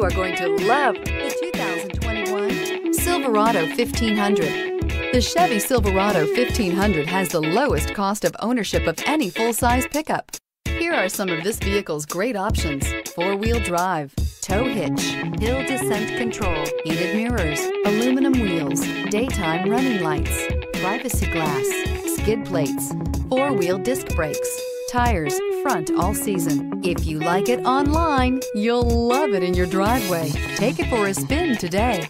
You are going to love the 2021 Silverado 1500. The Chevy Silverado 1500 has the lowest cost of ownership of any full-size pickup. Here are some of this vehicle's great options: four-wheel drive, tow hitch, hill descent control, heated mirrors, aluminum wheels, daytime running lights, privacy glass, skid plates, four-wheel disc brakes, tires, front all season. If you like it online, you'll love it in your driveway. Take it for a spin today.